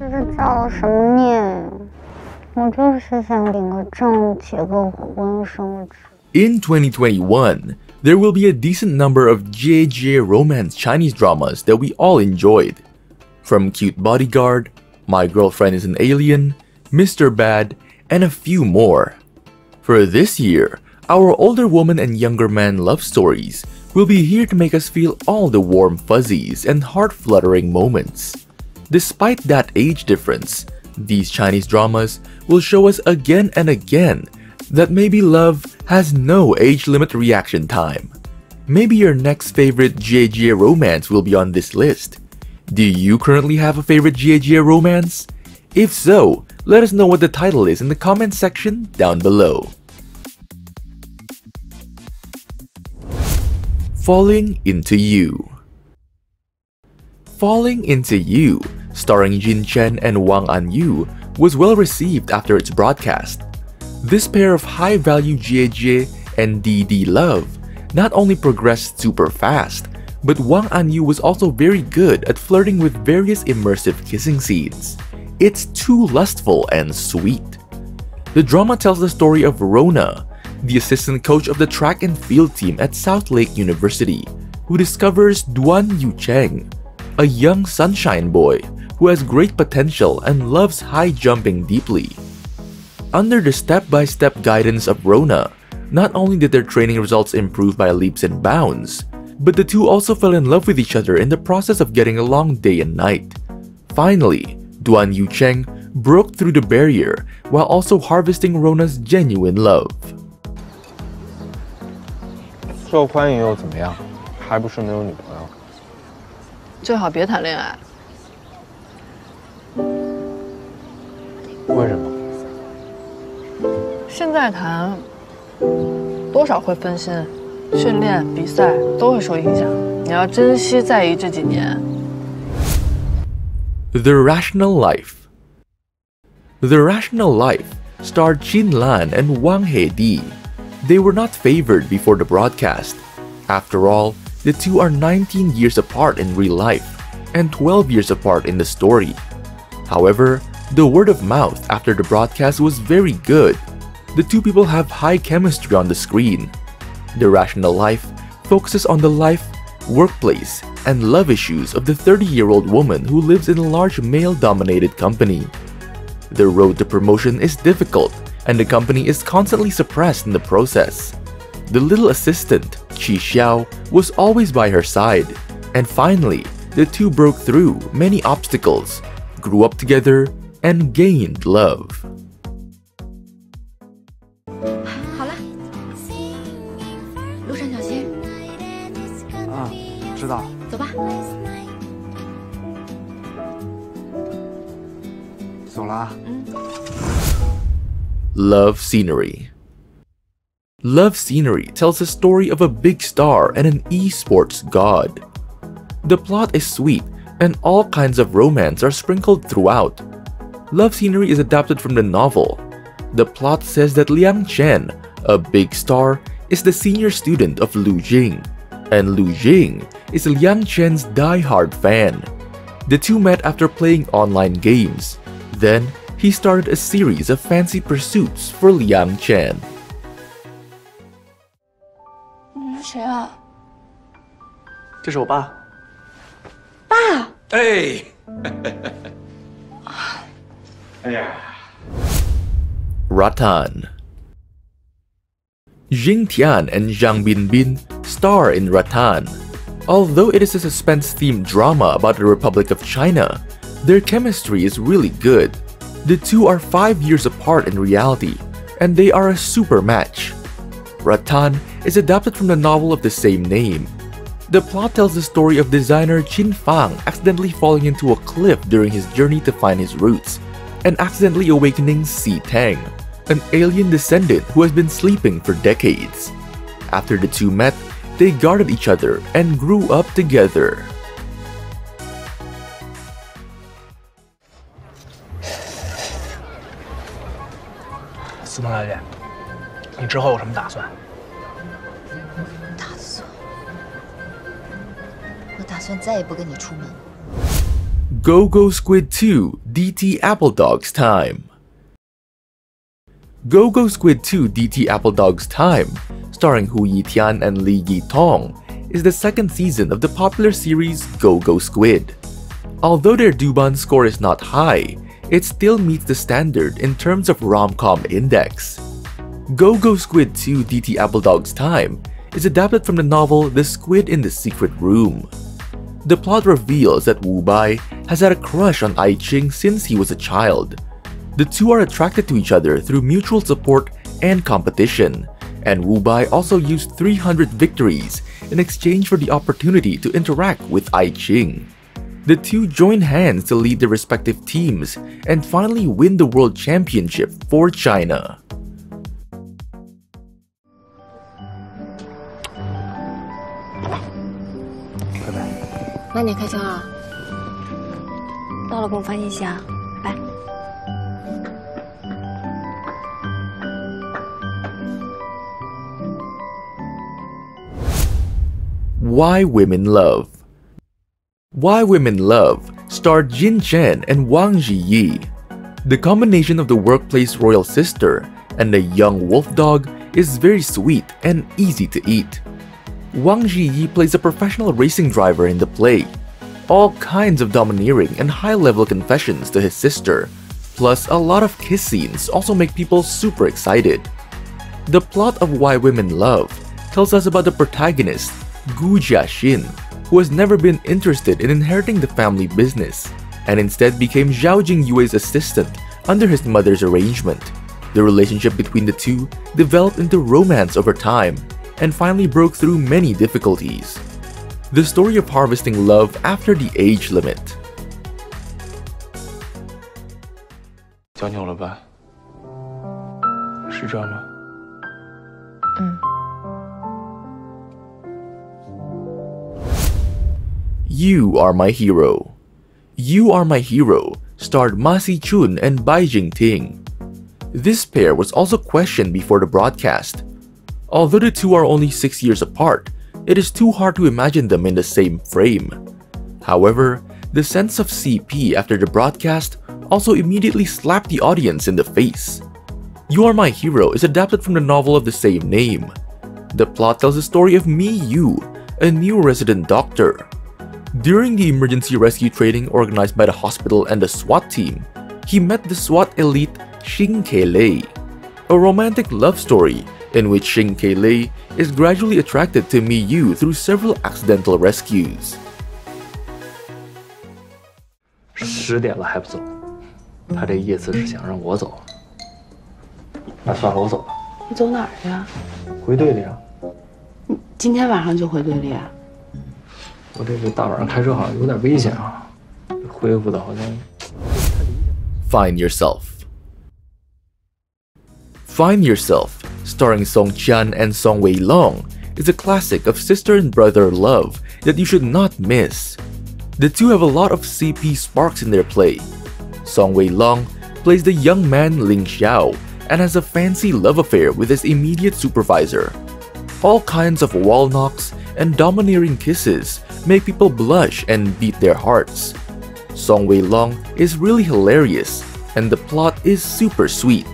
就是造了什么孽？我就是想领个证，结个婚，生子。In 2021, there will be a decent number of JJ romance Chinese dramas that we all enjoyed. From Cute Bodyguard, My Girlfriend is an Alien, Mr. Bad, and a few more. For this year, our older woman and younger man love stories will be here to make us feel all the warm fuzzies and heart-fluttering moments. Despite that age difference, these Chinese dramas will show us again and again that maybe love has no age limit reaction time. Maybe your next favorite JJ romance will be on this list. Do you currently have a favorite JJ romance? If so, let us know what the title is in the comment section down below. Falling Into You. Falling Into You, starring Jin Chen and Wang Anyu, was well received after its broadcast. This pair of high-value JJ and DD love not only progressed super fast, but Wang Anyu was also very good at flirting with various immersive kissing scenes. It's too lustful and sweet. The drama tells the story of Rona, the assistant coach of the track and field team at South Lake University, who discovers Duan Yucheng, a young sunshine boy who has great potential and loves high jumping deeply. Under the step-by-step guidance of Rona, not only did their training results improve by leaps and bounds, but the two also fell in love with each other in the process of getting along day and night. Finally, Duan Yucheng broke through the barrier while also harvesting Rona's genuine love. 受欢迎又怎么样？还不是没有女朋友。最好别谈恋爱。为什么？现在谈，多少会分心。 训练、比赛都会受影响，你要珍惜在意这几年。The Rational Life. The Rational Life starred Qin Lan and Wang Heidi. They were not favored before the broadcast. After all, the two are 19 years apart in real life and 12 years apart in the story. However, the word of mouth after the broadcast was very good. The two people have high chemistry on the screen. The Rational Life focuses on the life, workplace, and love issues of the 30-year-old woman who lives in a large male-dominated company. The road to promotion is difficult, and the company is constantly suppressed in the process. The little assistant, Qi Xiao, was always by her side, and finally, the two broke through many obstacles, grew up together, and gained love. Love Scenery. Love Scenery tells the story of a big star and an esports god. The plot is sweet and all kinds of romance are sprinkled throughout. Love Scenery is adapted from the novel. The plot says that Liang Chen, a big star, is the senior student of Lu Jing, and Lu Jing is Liang Chen's die-hard fan. The two met after playing online games. Then, he started a series of fancy pursuits for Liang Chen. 你是谁啊？这是我爸。爸。哎。哎呀。Rattan. Jing Tian and Zhang Bin Bin star in Rattan. Although it is a suspense-themed drama about the Republic of China, their chemistry is really good. The two are 5 years apart in reality, and they are a super match. Rattan is adapted from the novel of the same name. The plot tells the story of designer Qin Fang accidentally falling into a cliff during his journey to find his roots, and accidentally awakening Si Tang, an alien descendant who has been sleeping for decades. After the two met, they guarded each other and grew up together. Go Go Squid 2 DT Appledog's Time. Go Go Squid 2 DT Appledog's Time, starring Hu Yitian and Li Yitong, is the second season of the popular series Go Go Squid. Although their Douban score is not high, it still meets the standard in terms of rom-com index. Go Go Squid 2 DT Appledog's Time is adapted from the novel The Squid in the Secret Room. The plot reveals that Wu Bai has had a crush on Ai Qing since he was a child. The two are attracted to each other through mutual support and competition, and Wu Bai also used 300 victories in exchange for the opportunity to interact with Ai Qing. The two join hands to lead their respective teams and finally win the World Championship for China. Why Women Love. Why Women Love starred Jin Chen and Wang Zhiyi. The combination of the workplace royal sister and the young wolf dog is very sweet and easy to eat. Wang Zhiyi plays a professional racing driver in the play. All kinds of domineering and high-level confessions to his sister, plus a lot of kiss scenes also make people super excited. The plot of Why Women Love tells us about the protagonist, Gu Jiaxin, who has never been interested in inheriting the family business, and instead became Zhao Jingyue's assistant under his mother's arrangement. The relationship between the two developed into romance over time, and finally broke through many difficulties. The story of harvesting love after the age limit. You Are My Hero. You Are My Hero starred Ma Si-chun and Bai Jingting. This pair was also questioned before the broadcast. Although the two are only 6 years apart, it is too hard to imagine them in the same frame. However, the sense of CP after the broadcast also immediately slapped the audience in the face. You Are My Hero is adapted from the novel of the same name. The plot tells the story of Mi Yu, a new resident doctor. During the emergency rescue training organized by the hospital and the SWAT team, he met the SWAT elite Xing Kei Lei, a romantic love story in which Xing Kei Lei is gradually attracted to Mi Yu through several accidental rescues. 10 点了还不走，他这意思是想让我走。那算了，我走吧。你走哪儿去啊？回队里啊。你今天晚上就回队里啊？我这个大晚上开车好像有点危险啊，恢复的好像太理想了。Find Yourself. Find Yourself, starring Song Qian and Song Wei Long, is a classic of sister and brother love that you should not miss. The two have a lot of CP sparks in their play. Song Wei Long plays the young man Ling Xiao and has a fancy love affair with his immediate supervisor. All kinds of wall knocks and domineering kisses make people blush and beat their hearts. Song Wei Long is really hilarious and the plot is super sweet.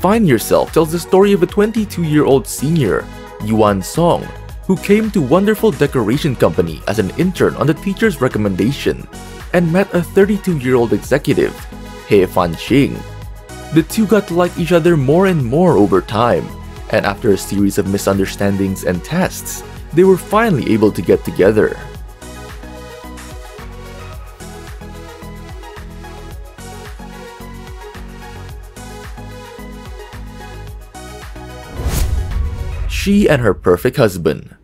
Find Yourself tells the story of a 22-year-old senior, Yuan Song, who came to Wonderful Decoration Company as an intern on the teacher's recommendation and met a 32-year-old executive, He Fanqing. The two got to like each other more and more over time, and after a series of misunderstandings and tests, they were finally able to get together. She and Her Perfect Husband.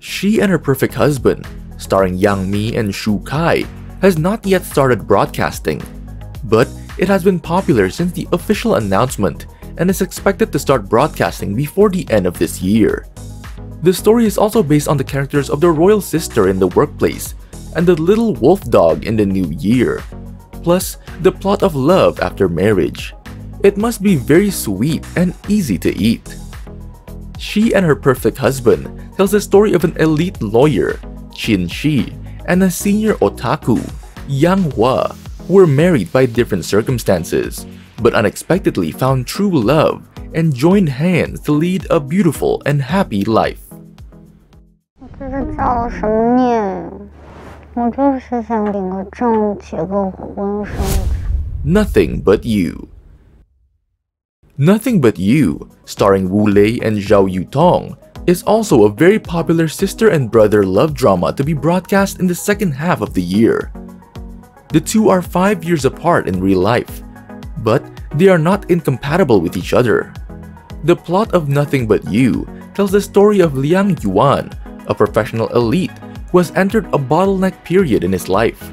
She and Her Perfect Husband, starring Yang Mi and Shu Kai, has not yet started broadcasting, but it has been popular since the official announcement and is expected to start broadcasting before the end of this year. The story is also based on the characters of the royal sister in the workplace and the little wolf dog in the new year, plus the plot of love after marriage. It must be very sweet and easy to eat. She and Her Perfect Husband tells the story of an elite lawyer, Qin Shi, and a senior otaku Yang Hua were married by different circumstances, but unexpectedly found true love and joined hands to lead a beautiful and happy life. Nothing But You. Nothing But You, starring Wu Lei and Zhao Yutong, is also a very popular sister and brother love drama to be broadcast in the second half of the year. The two are 5 years apart in real life, but they are not incompatible with each other. The plot of Nothing But You tells the story of Liang Yuan, a professional elite who has entered a bottleneck period in his life,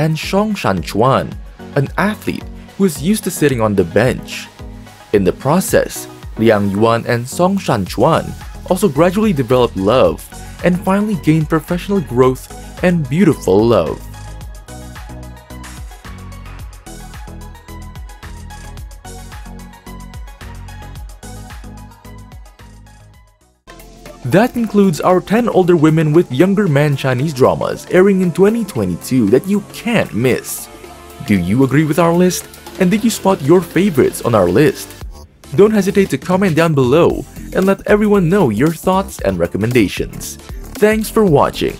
and Song Shanchuan, an athlete who is used to sitting on the bench. In the process, Liang Yuan and Song Shanchuan also gradually develop love and finally gain professional growth and beautiful love. That concludes our 10 older women with younger men Chinese dramas airing in 2022 that you can't miss. Do you agree with our list? And did you spot your favorites on our list? Don't hesitate to comment down below and let everyone know your thoughts and recommendations. Thanks for watching.